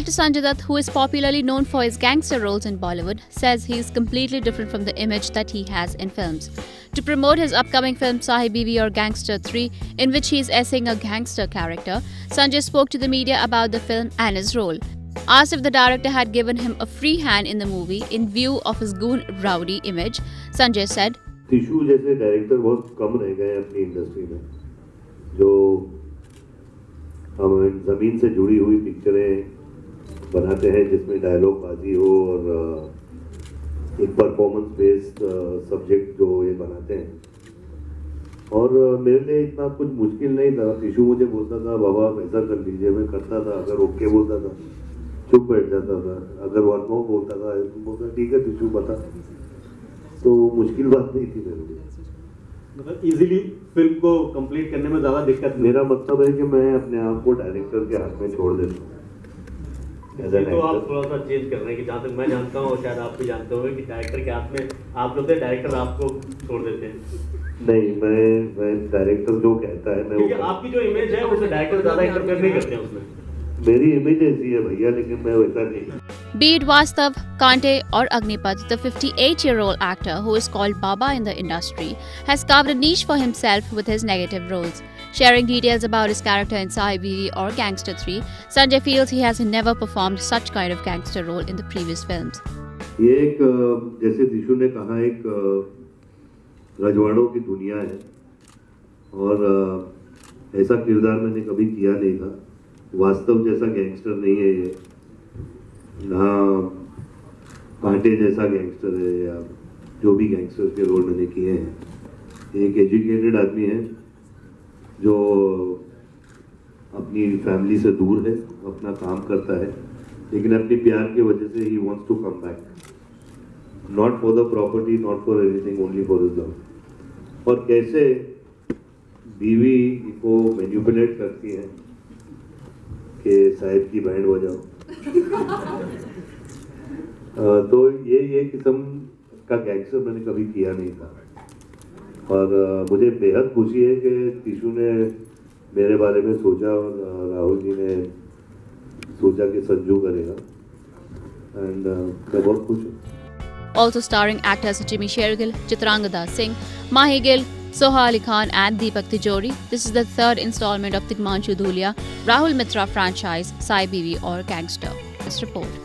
Actor Sanjay Dutt, who is popularly known for his gangster roles in Bollywood, says he is completely different from the image that he has in films. To promote his upcoming film Saheb, Biwi aur Gangster 3, in which he is essaying a gangster character, Sanjay spoke to the media about the film and his role. Asked if the director had given him a free hand in the movie in view of his goon rowdy image, Sanjay said, "Tishu जैसे director बहुत कम रह गए अपनी industry में, जो हम ज़मीन से जुड़ी हुई पिक्चरें बनाते हैं जिसमें डायलॉग बाजी हो और एक परफॉर्मेंस बेस्ड सब्जेक्ट जो ये बनाते हैं। और मेरे लिए इतना कुछ मुश्किल नहीं था। टिशू मुझे बोलता था, बाबा ऐसा कर लीजिए, मैं करता था। अगर ओके बोलता था चुप बैठ जाता था, अगर वन नो बोलता था बोलता ठीक है टिशू बता। तो मुश्किल बात नहीं थी मेरे लिए, मतलब इजीली फिल्म को कंप्लीट करने में ज़्यादा दिक्कत। मेरा मतलब है कि मैं अपने आप को डायरेक्टर के हाथ में छोड़ देता हूँ। तो आप थोड़ा सा चेंज कर रहे हैं कि जहाँ तक मैं जानता हूँ, शायद आप भी जानते होंगे कि डायरेक्टर के हाथ में आप लोग डायरेक्टर आपको छोड़ देते हैं। नहीं, मैं डायरेक्टर जो कहता है मैं, क्योंकि आपकी जो इमेज है उससे डायरेक्टर ज़्यादा इंटरफेयर नहीं करते हैं उसमें। मेरी इमेज ऐसी है भैया, लेकिन मैं वैसा नहीं। Be it Vaastav, Kaante or Agneepath, the 58-year-old actor who is called Baba in the industry has carved a niche for himself with his negative roles. Sharing details about his character in Saheb, Biwi aur Gangster 3, Sanjay feels he has never performed such kind of gangster role in the previous films. ये एक, जैसे दिशु ने कहा, एक रजवाड़ों की दुनिया है और ऐसा किरदार मैंने कभी किया नहीं था। वास्तव जैसा गैंगस्टर नहीं है ये, ना कांटे जैसा गैंगस्टर है या जो भी गैंगस्टर के रोल मैंने किए हैं। एक एजुकेटेड आदमी है जो अपनी फैमिली से दूर है, अपना काम करता है, लेकिन अपने प्यार की वजह से ही wants to come back, not for the property, not for anything, only for the love. और कैसे बीवी को मैनिपुलेट करती है कि साहिब की बैंड बजाओ। तो ये किस्म का गैंगस्टर मैंने कभी किया नहीं था और मुझे बेहद खुशी है कि टिशू ने मेरे बारे में सोचा और राहुल जी ने सोचा कि संजू करेगा एंड मैं बहुत खुश हूँ। Also starring actors Jimmy Shergil, Chitrangada Singh, Mahi Gill, Soha Ali Khan and Deepak Tijori, this is the third installment of Tigmanshu Dhulia, Rahul Mittra franchise, Saheb, Biwi aur Gangster. This report.